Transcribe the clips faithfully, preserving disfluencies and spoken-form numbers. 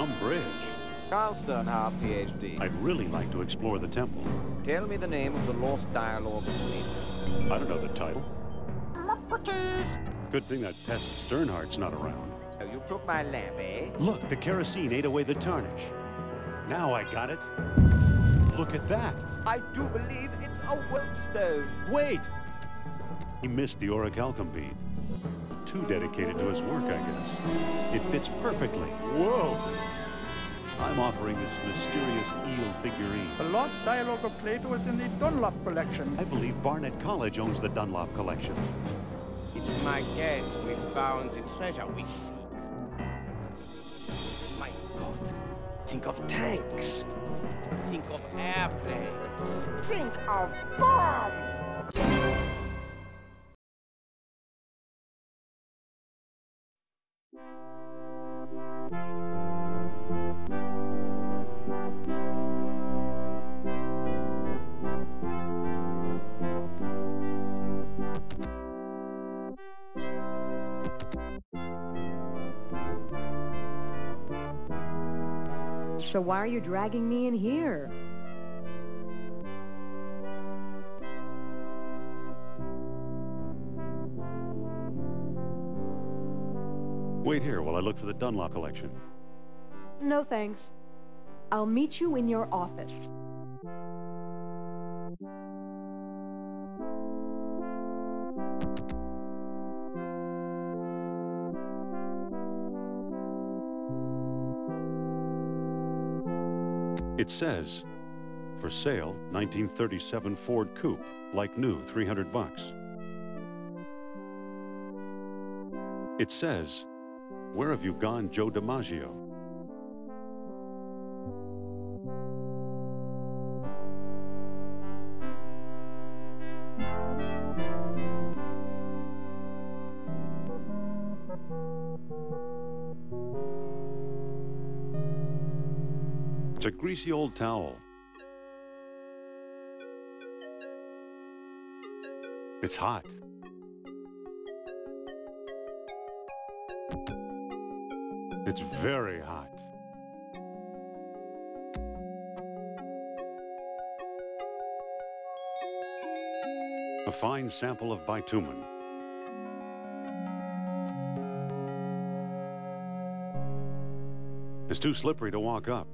some bridge. Carl Sternhardt, PhD. I'd really like to explore the temple. Tell me the name of the Lost Dialogue of Plato. I don't know the title. Good thing that pest Sternhardt's not around. Oh, you took my lamp, eh? Look, the kerosene ate away the tarnish. Now I got it. Look at that. I do believe it's a whetstone. Wait! He missed the orichalcum bead. Too dedicated to his work, I guess. It fits perfectly. Whoa! I'm offering this mysterious eel figurine. The Lost Dialogue of Plato is in the Dunlop collection. I believe Barnett College owns the Dunlop collection. It's my guess we found the treasure we seek. My God. Think of tanks. Think of airplanes. Think of bombs! So why are you dragging me in here? Wait here while I look for the Dunlop collection. No thanks. I'll meet you in your office. It says, for sale, nineteen thirty-seven Ford Coupe, like new, three hundred bucks. It says, where have you gone, Joe DiMaggio? It's a greasy old towel. It's hot. It's very hot. A fine sample of bitumen. It's too slippery to walk up.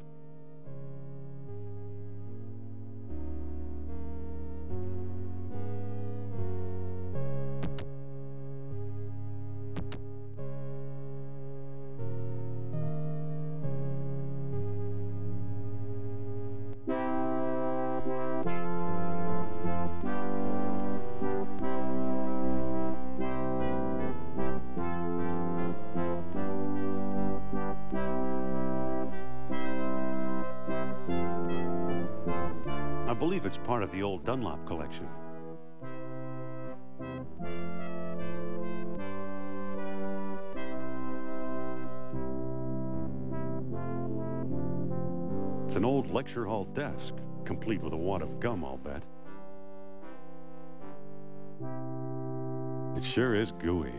I believe it's part of the old Dunlop collection. It's an old lecture hall desk, complete with a wad of gum, I'll bet. It sure is gooey.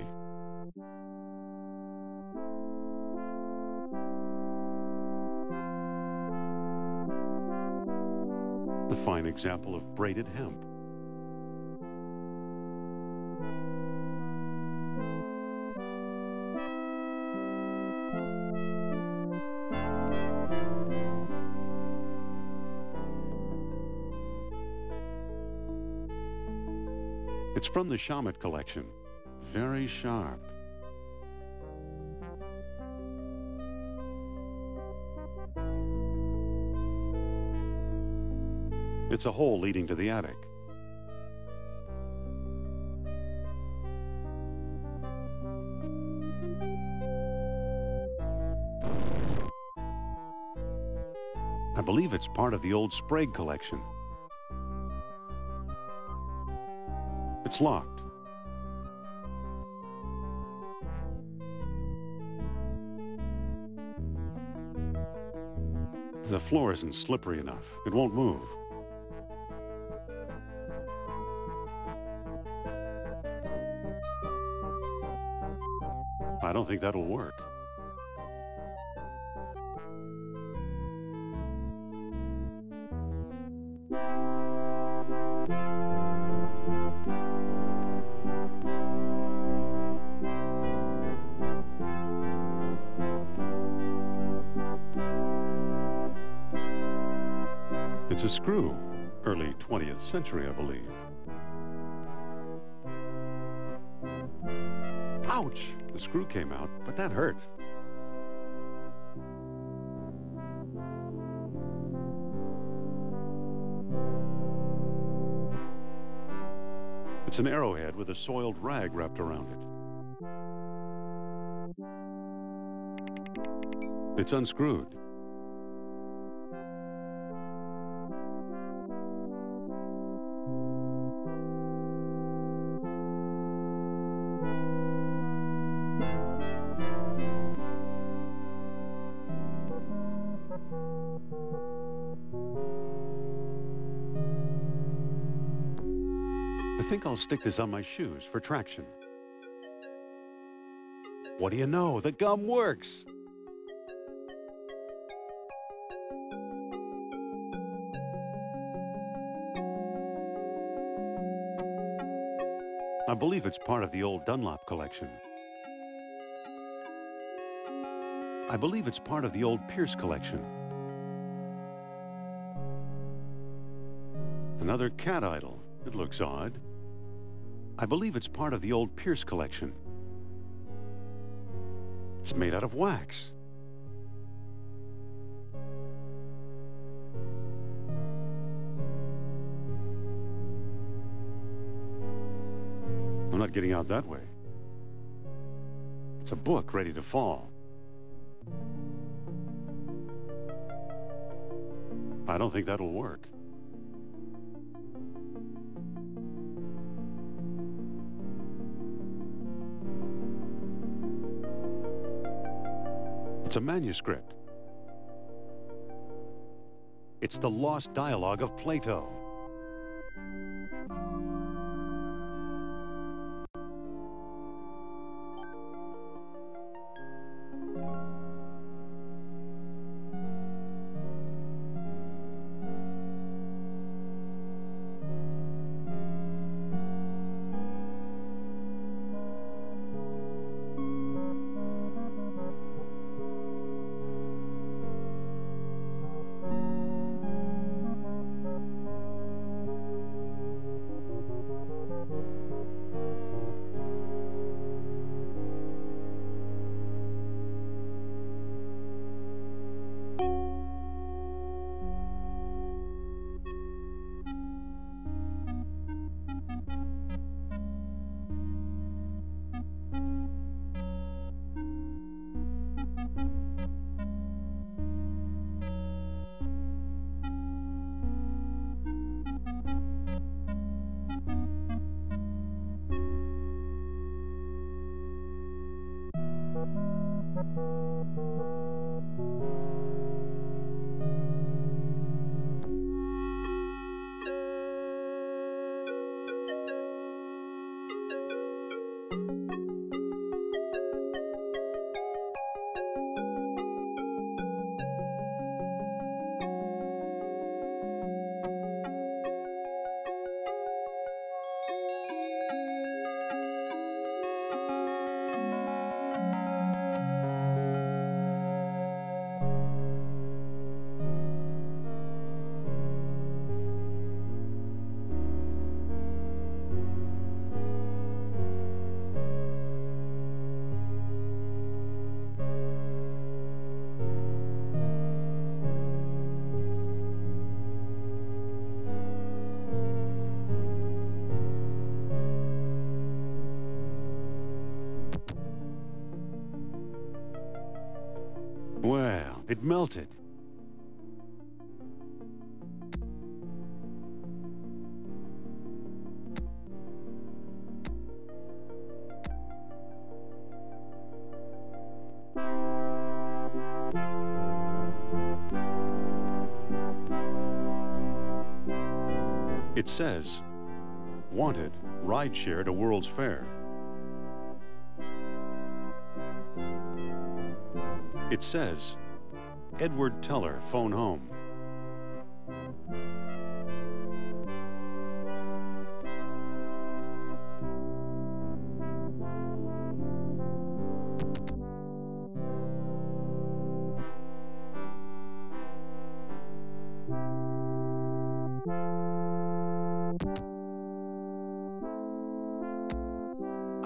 The fine example of braided hemp. It's from the Schammett collection. Very sharp. It's a hole leading to the attic. I believe it's part of the old Sprague collection. It's locked. The floor isn't slippery enough. It won't move. I don't think that'll work. It's a screw, early twentieth century, I believe. Ouch! The screw came out, but that hurt. It's an arrowhead with a soiled rag wrapped around it. It's unscrewed. I think I'll stick this on my shoes for traction. What do you know? The gum works! I believe it's part of the old Dunlop collection. I believe it's part of the old Pierce collection. Another cat idol. It looks odd. I believe it's part of the old Pierce collection. It's made out of wax. I'm not getting out that way. It's a book ready to fall. I don't think that'll work. It's a manuscript. It's the Lost Dialogue of Plato. It melted. It says, wanted, rideshare to World's Fair. It says, Edward Teller, phone home.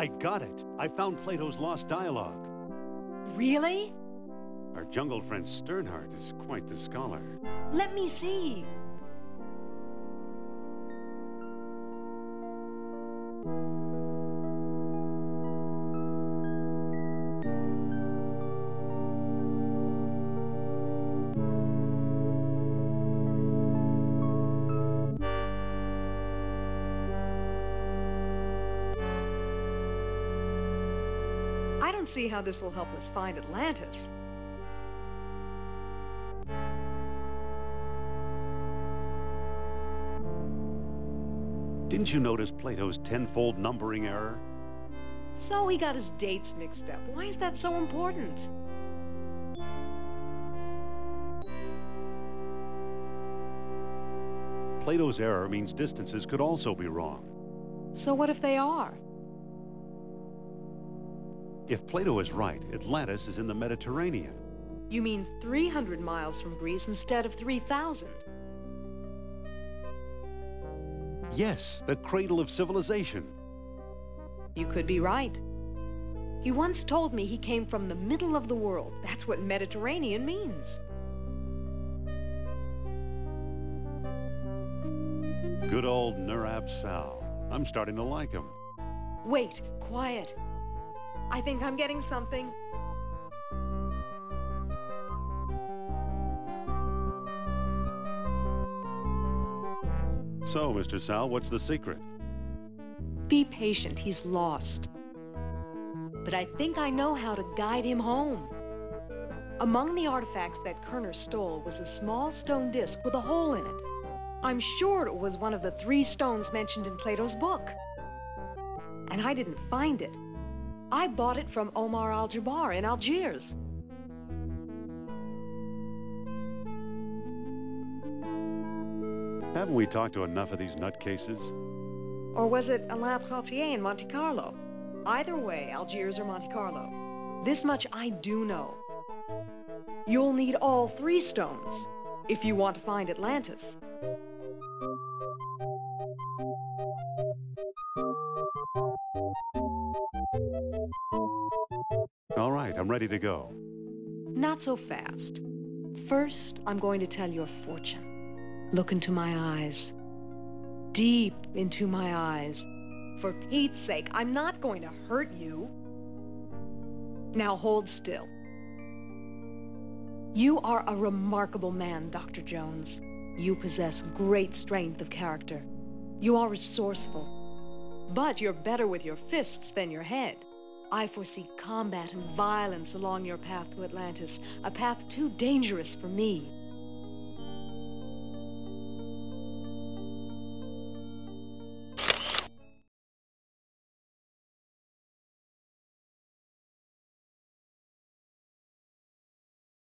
I got it. I found Plato's Lost Dialogue. Really? Our jungle friend Sternhardt is quite the scholar. Let me see. I don't see how this will help us find Atlantis. Didn't you notice Plato's tenfold numbering error? So he got his dates mixed up. Why is that so important? Plato's error means distances could also be wrong. So what if they are? If Plato is right, Atlantis is in the Mediterranean. You mean three hundred miles from Greece instead of three thousand? Yes, the cradle of civilization. You could be right. He once told me he came from the middle of the world. That's what Mediterranean means. Good old Naram-Sin. I'm starting to like him. Wait, quiet. I think I'm getting something. So, Mister Sal, what's the secret? Be patient, he's lost. But I think I know how to guide him home. Among the artifacts that Kerner stole was a small stone disc with a hole in it. I'm sure it was one of the three stones mentioned in Plato's book. And I didn't find it. I bought it from Omar al-Jabbar in Algiers. Haven't we talked to enough of these nutcases? Or was it Alain Trottier in Monte Carlo? Either way, Algiers or Monte Carlo. This much I do know. You'll need all three stones if you want to find Atlantis. All right, I'm ready to go. Not so fast. First, I'm going to tell your fortune. Look into my eyes. Deep into my eyes. For Pete's sake, I'm not going to hurt you. Now hold still. You are a remarkable man, Doctor Jones. You possess great strength of character. You are resourceful. But you're better with your fists than your head. I foresee combat and violence along your path to Atlantis, a path too dangerous for me.